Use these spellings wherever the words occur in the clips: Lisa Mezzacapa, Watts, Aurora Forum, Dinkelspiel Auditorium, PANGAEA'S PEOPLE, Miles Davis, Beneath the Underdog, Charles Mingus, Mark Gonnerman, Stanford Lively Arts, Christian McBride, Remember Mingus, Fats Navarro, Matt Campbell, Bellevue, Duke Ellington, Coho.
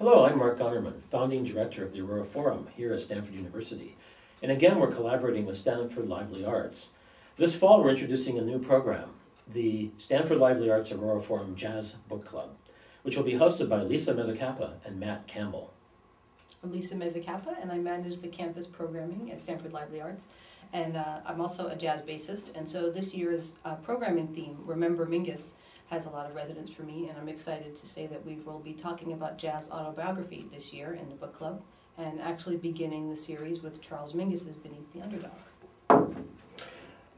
Hello, I'm Mark Gonnerman, founding director of the Aurora Forum here at Stanford University. And again, we're collaborating with Stanford Lively Arts. This fall, we're introducing a new program, the Stanford Lively Arts Aurora Forum Jazz Book Club, which will be hosted by Lisa Mezzacapa and Matt Campbell. I'm Lisa Mezzacapa, and I manage the campus programming at Stanford Lively Arts. And I'm also a jazz bassist, and so this year's programming theme, Remember Mingus, has a lot of resonance for me, and I'm excited to say that we will be talking about jazz autobiography this year in the book club, and actually beginning the series with Charles Mingus's Beneath the Underdog.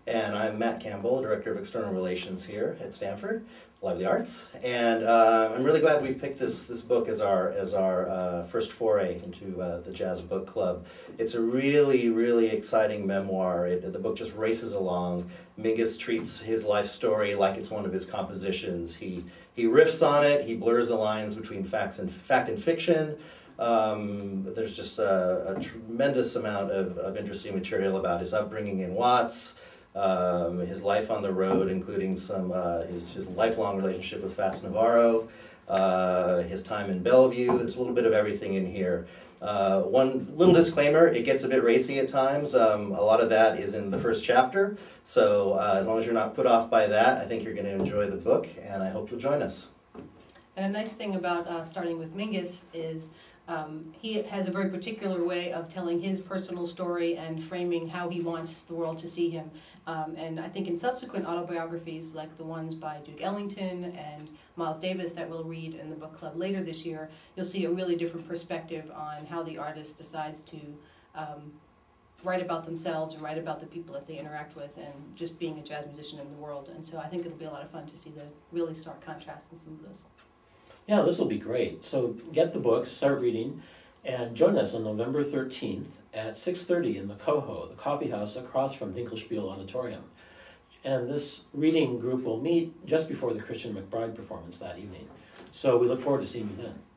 And I'm Matt Campbell, Director of External Relations here at Stanford Lively Arts, and I'm really glad we've picked this book as our first foray into the Jazz Book Club. It's a really, really exciting memoir. The book just races along. Mingus treats his life story like it's one of his compositions. He riffs on it. He blurs the lines between fact and fiction. There's just a tremendous amount of interesting material about his upbringing in Watts. His life on the road, including some his lifelong relationship with Fats Navarro, his time in Bellevue. There's a little bit of everything in here. One little disclaimer, it gets a bit racy at times. A lot of that is in the first chapter, so as long as you're not put off by that, I think you're going to enjoy the book, and I hope you'll join us. And a nice thing about starting with Mingus is he has a very particular way of telling his personal story and framing how he wants the world to see him. And I think in subsequent autobiographies, like the ones by Duke Ellington and Miles Davis that we'll read in the book club later this year, you'll see a really different perspective on how the artist decides to write about themselves and write about the people that they interact with and just being a jazz musician in the world. And so I think it'll be a lot of fun to see the really stark contrast in some of those. Yeah, this will be great. So get the books, start reading, and join us on November 13th at 6:30 in the Coho, the coffee house across from Dinkelspiel Auditorium. And this reading group will meet just before the Christian McBride performance that evening. So we look forward to seeing you then.